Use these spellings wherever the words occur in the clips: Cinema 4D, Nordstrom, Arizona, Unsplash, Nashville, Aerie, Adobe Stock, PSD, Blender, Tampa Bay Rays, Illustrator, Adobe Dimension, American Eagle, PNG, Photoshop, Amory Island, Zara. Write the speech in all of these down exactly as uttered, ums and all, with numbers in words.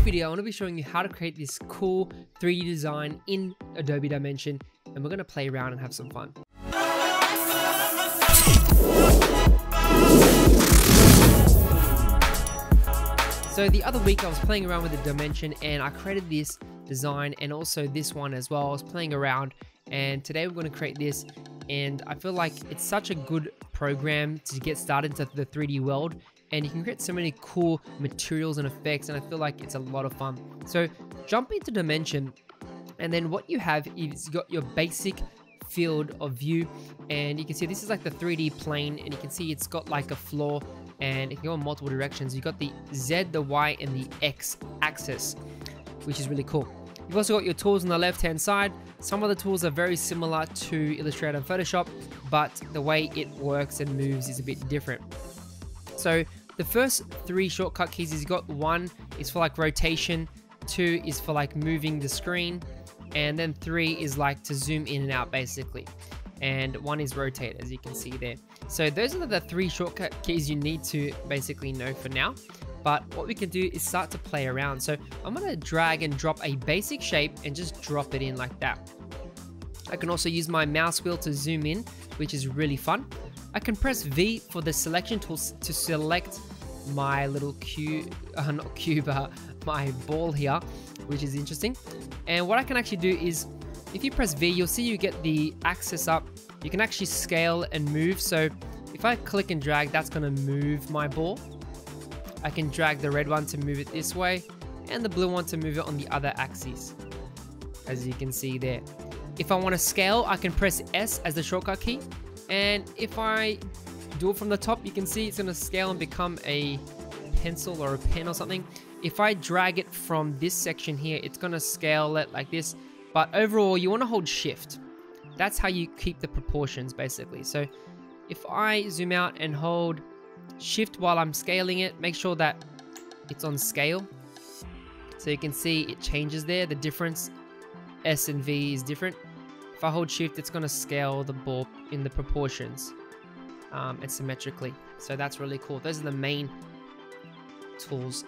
video, I want to be showing you how to create this cool three D design in Adobe Dimension, and we're going to play around and have some fun. So the other week I was playing around with the Dimension and I created this design and also this one as well. I was playing around and today we're going to create this, and I feel like it's such a good program to get started into the three D world, and you can create so many cool materials and effects, and I feel like it's a lot of fun. So jump into Dimension, and then what you have is you've got your basic field of view, and you can see this is like the three D plane, and you can see it's got like a floor and it can go in multiple directions. You've got the Z, the Y, and the X axis, which is really cool. You've also got your tools on the left hand side. Some of the tools are very similar to Illustrator and Photoshop, but the way it works and moves is a bit different. So the first three shortcut keys is you've got one is for like rotation, two is for like moving the screen, and then three is like to zoom in and out basically, and one is rotate, as you can see there. So those are the three shortcut keys you need to basically know for now, but what we can do is start to play around. So I'm going to drag and drop a basic shape and just drop it in like that. I can also use my mouse wheel to zoom in, which is really fun. I can press V for the selection tools to select my little cube, uh, not cube, uh, my ball here, which is interesting. And what I can actually do is, if you press V, you'll see you get the axis up. You can actually scale and move. So if I click and drag, that's going to move my ball. I can drag the red one to move it this way, and the blue one to move it on the other axis, as you can see there. If I want to scale, I can press S as the shortcut key. And if I do it from the top, you can see it's going to scale and become a pencil or a pen or something. If I drag it from this section here, it's going to scale it like this. But overall, you want to hold shift. That's how you keep the proportions basically. So if I zoom out and hold shift while I'm scaling it, make sure that it's on scale. So you can see it changes there. The difference, S and V, is different. If I hold shift, it's going to scale the ball in the proportions um, and symmetrically. So that's really cool. Those are the main tools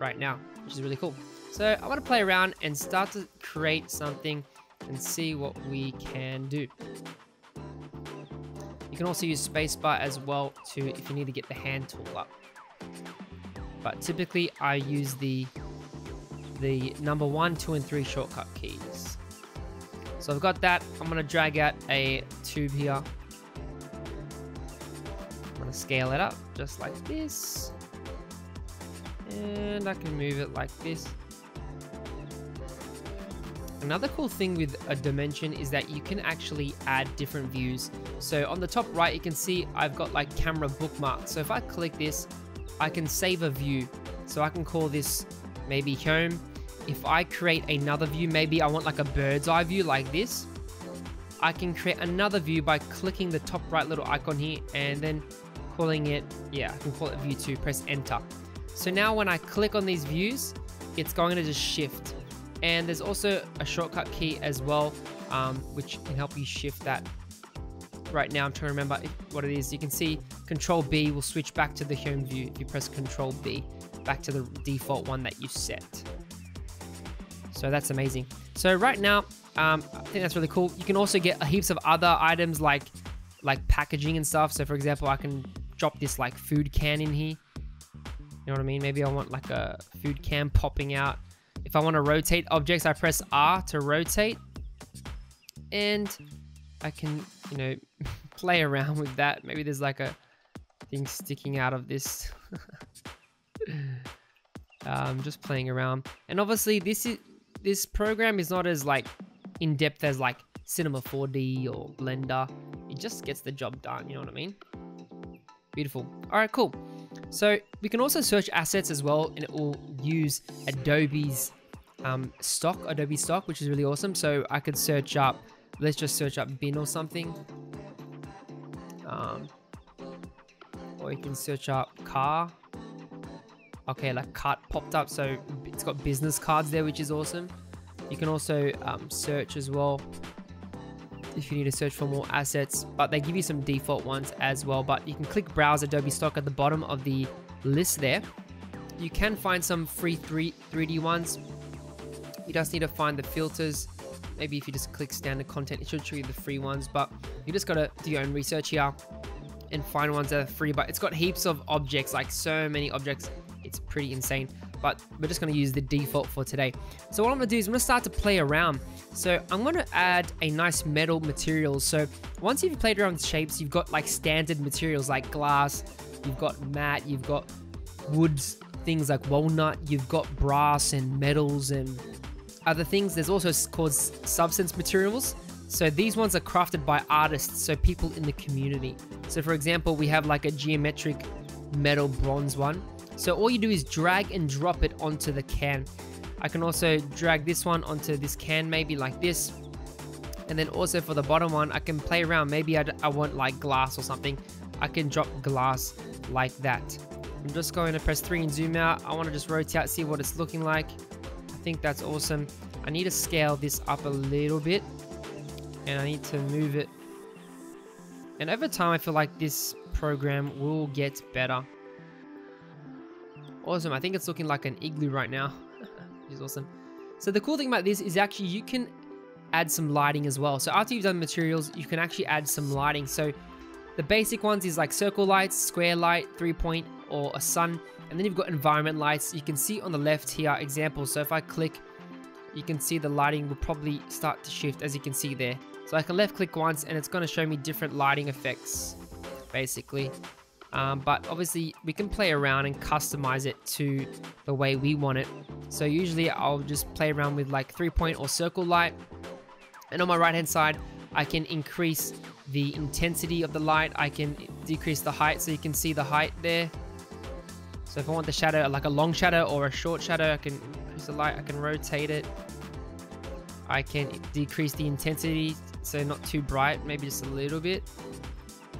right now, which is really cool. So I want to play around and start to create something and see what we can do. You can also use spacebar as well to if you need to get the hand tool up. But typically I use the the number one, two, and three shortcut keys. So I've got that. I'm going to drag out a tube here. I'm going to scale it up just like this. And I can move it like this. Another cool thing with a Dimension is that you can actually add different views. So on the top right, you can see I've got like camera bookmarks. So if I click this, I can save a view. So I can call this maybe home. If I create another view, maybe I want like a bird's eye view like this. I can create another view by clicking the top right little icon here and then calling it, yeah, I can call it view two, press enter. So now when I click on these views, it's going to just shift. And there's also a shortcut key as well, um, which can help you shift that. Right now I'm trying to remember what it is. You can see control B will switch back to the home view. If you press control B, back to the default one that you set. So that's amazing. So right now, um, I think that's really cool. You can also get heaps of other items like like packaging and stuff. So for example, I can drop this like food can in here. You know what I mean? Maybe I want like a food can popping out. If I want to rotate objects, I press R to rotate. And I can, you know, play around with that. Maybe there's like a thing sticking out of this. um, just playing around. And obviously this is... This program is not as like in depth as like Cinema four D or Blender. It just gets the job done, you know what I mean? Beautiful. All right, cool. So we can also search assets as well, and it will use Adobe's um, stock, Adobe Stock, which is really awesome. So I could search up, let's just search up bin or something. Um, or you can search up car. Okay, like cart popped up, so it's got business cards there, which is awesome. You can also um, search as well if you need to search for more assets, but they give you some default ones as well. But you can click browse Adobe Stock at the bottom of the list there, You can find some free three D ones. You just need to find the filters. Maybe if you just click standard content, it should show you the free ones, but you just gotta do your own research here and find ones that are free. But it's got heaps of objects, like so many objects. It's pretty insane, but we're just gonna use the default for today. So what I'm gonna do is I'm gonna start to play around. So I'm gonna add a nice metal material. So once you've played around with shapes, you've got like standard materials like glass, you've got matte, you've got woods, things like walnut, you've got brass and metals and other things. There's also called substance materials. So these ones are crafted by artists, so people in the community. So for example, we have like a geometric metal bronze one. So all you do is drag and drop it onto the can. I can also drag this one onto this can, maybe like this. And then also for the bottom one, I can play around. Maybe I'd, I want like glass or something. I can drop glass like that. I'm just going to press three and zoom out. I want to just rotate, see what it's looking like. I think that's awesome. I need to scale this up a little bit. And I need to move it. And over time, I feel like this program will get better. Awesome, I think it's looking like an igloo right now, which is awesome. So the cool thing about this is actually you can add some lighting as well. So after you've done materials, you can actually add some lighting. So the basic ones is like circle lights, square light, three point, or a sun. And then you've got environment lights. You can see on the left here examples. So if I click, you can see the lighting will probably start to shift, as you can see there. So I can left click once and it's gonna show me different lighting effects, basically. Um, but obviously we can play around and customize it to the way we want it. So usually I'll just play around with like three point or circle light. And on my right hand side, I can increase the intensity of the light. I can decrease the height, so you can see the height there. So if I want the shadow, like a long shadow or a short shadow, I can increase the light, I can rotate it. I can decrease the intensity, so not too bright, maybe just a little bit.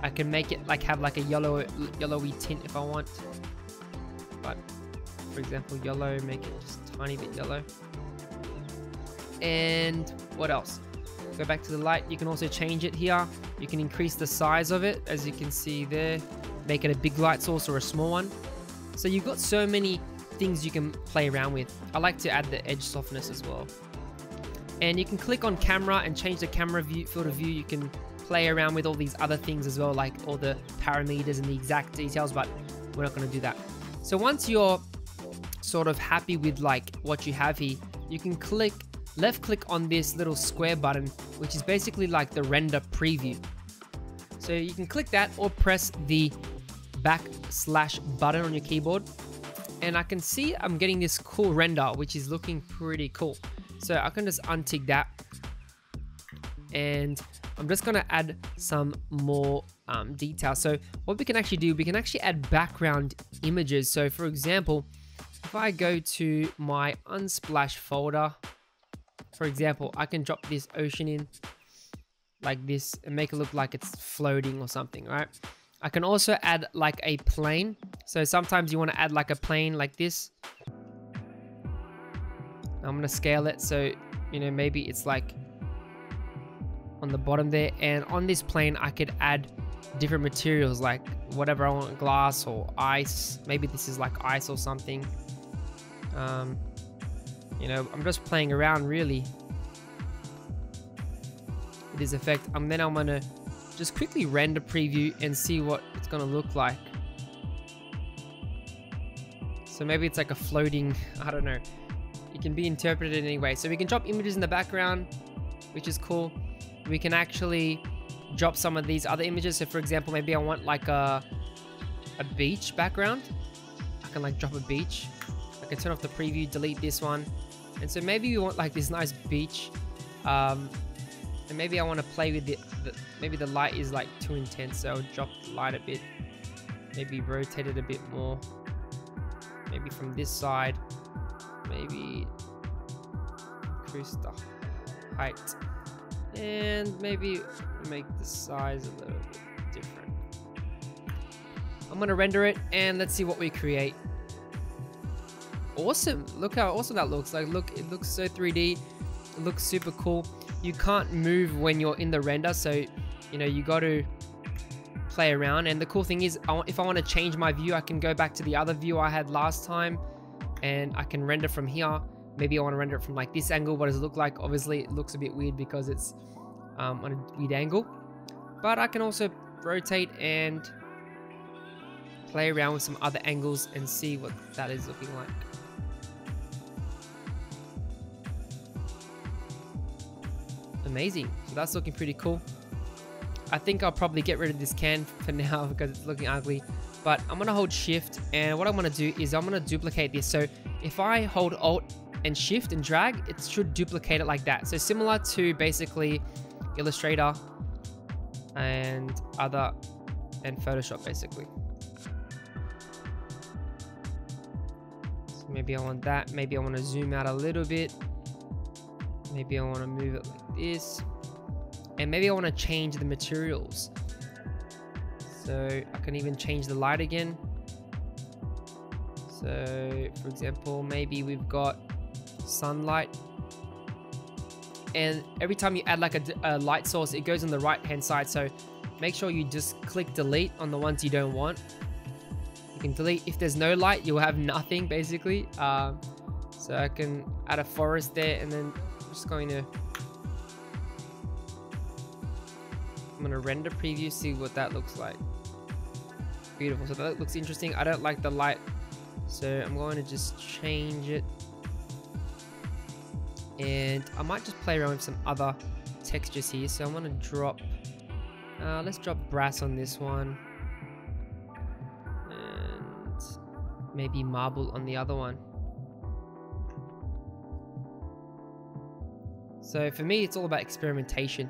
I can make it like have like a yellow, yellowy tint if I want. But for example, yellow, make it just a tiny bit yellow. And what else? Go back to the light. You can also change it here. You can increase the size of it, as you can see there. Make it a big light source or a small one. So you've got so many things you can play around with. I like to add the edge softness as well. And you can click on camera and change the camera view, field of view. You can play around with all these other things as well, like all the parameters and the exact details, but we're not going to do that. So once you're sort of happy with like what you have here, you can click left click on this little square button, which is basically like the render preview. So you can click that or press the backslash button on your keyboard, and I can see I'm getting this cool render, which is looking pretty cool. So I can just untick that, and I'm just gonna add some more um, detail. So what we can actually do, we can actually add background images. So for example, if I go to my Unsplash folder, for example, I can drop this ocean in like this and make it look like it's floating or something, right? I can also add like a plane. So sometimes you wanna add like a plane like this. I'm gonna scale it. So, you know, maybe it's like on the bottom there, and on this plane I could add different materials, like whatever I want, glass or ice. Maybe this is like ice or something. Um, you know, I'm just playing around really with this effect, and then I'm gonna just quickly render preview and see what it's gonna look like. So maybe it's like a floating, I don't know, it can be interpreted in any way. So we can drop images in the background, which is cool. We can actually drop some of these other images. So for example, maybe I want like a, a beach background. I can like drop a beach. I can turn off the preview, delete this one. And so maybe we want like this nice beach. Um, and maybe I want to play with it. Maybe the light is like too intense, so I'll drop the light a bit. Maybe rotate it a bit more. Maybe from this side. Maybe increase the height. And maybe make the size a little bit different. I'm gonna render it and let's see what we create. Awesome, look how awesome that looks. Like look, it looks so three D, it looks super cool. You can't move when you're in the render, so you know, you got to play around. And the cool thing is, if I want to change my view, I can go back to the other view I had last time and I can render from here. Maybe I want to render it from like this angle. What does it look like? Obviously it looks a bit weird because it's um, on a weird angle, but I can also rotate and play around with some other angles and see what that is looking like. Amazing. So that's looking pretty cool. I think I'll probably get rid of this can for now because it's looking ugly, but I'm going to hold shift, and what I'm going to do is I'm going to duplicate this. So if I hold alt and shift and drag, it should duplicate it like that. So similar to basically Illustrator and other and Photoshop basically. So maybe I want that. Maybe I want to zoom out a little bit. Maybe I want to move it like this. And maybe I want to change the materials. So I can even change the light again. So for example, maybe we've got sunlight. And every time you add like a, a light source, it goes on the right hand side. So make sure you just click delete on the ones you don't want. You can delete. If there's no light, you'll have nothing basically. Uh, so I can add a forest there, and then I'm just going to I'm going to render preview, see what that looks like. Beautiful. So that looks interesting. I don't like the light, so I'm going to just change it, and I might just play around with some other textures here. So I'm going to drop uh, let's drop brass on this one, and maybe marble on the other one. So for me, it's all about experimentation.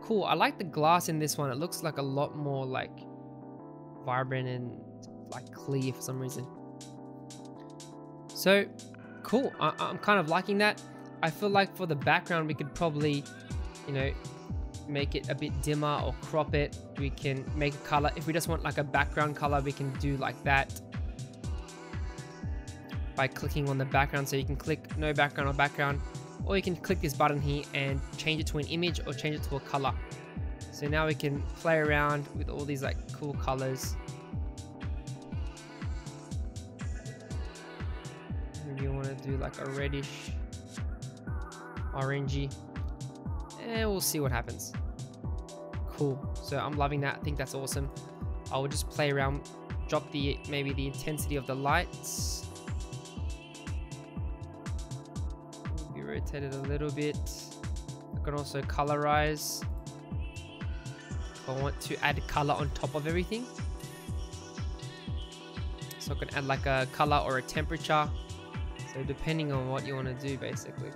Cool. I like the glass in this one. It looks like a lot more like vibrant and like clear for some reason. So cool. I I'm kind of liking that. I feel like for the background, we could probably, you know, make it a bit dimmer or crop it. We can make a color. If we just want like a background color, we can do like that by clicking on the background. So you can click no background or background. Or you can click this button here and change it to an image or change it to a color. So now we can play around with all these like cool colors. Maybe you want to do like a reddish, orangey, and we'll see what happens. Cool. So I'm loving that. I think that's awesome. I will just play around, drop the maybe the intensity of the lights. Rotate it a little bit. I can also colorize if I want to add color on top of everything. So I can add like a color or a temperature. So depending on what you want to do basically.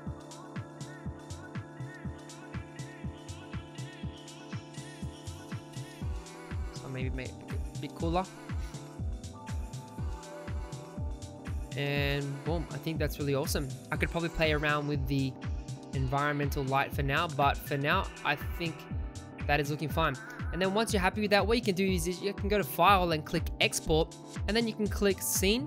So maybe make it a bit cooler. And boom, I think that's really awesome. I could probably play around with the environmental light for now, but for now, I think that is looking fine. And then once you're happy with that, what you can do is you can go to File and click Export, and then you can click Scene,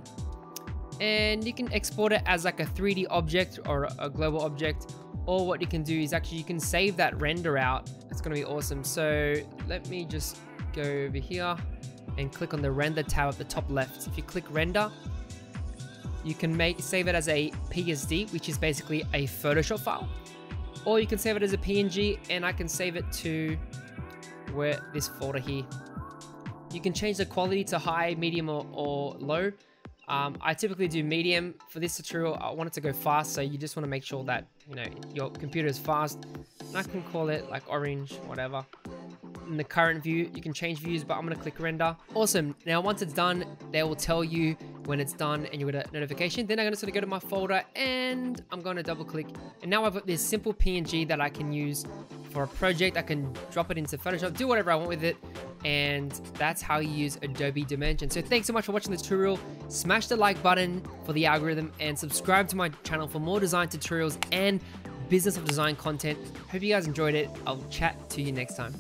and you can export it as like a three D object or a global object, or what you can do is actually you can save that render out. That's gonna be awesome. So let me just go over here and click on the Render tab at the top left. If you click Render, you can make save it as a P S D, which is basically a Photoshop file, or you can save it as a P N G, and I can save it to where this folder here. You can change the quality to high, medium, or, or low. Um, I typically do medium for this tutorial. I want it to go fast, so you just want to make sure that you know your computer is fast. And I can call it like orange, whatever. In the current view, you can change views, but I'm going to click render. Awesome. Now, once it's done, they will tell you when it's done and you get a notification. Then I'm going to go to my folder and I'm going to double click. And now I've got this simple P N G that I can use for a project. I can drop it into Photoshop, do whatever I want with it. And that's how you use Adobe Dimension. So thanks so much for watching this tutorial. Smash the like button for the algorithm and subscribe to my channel for more design tutorials and business of design content. Hope you guys enjoyed it. I'll chat to you next time.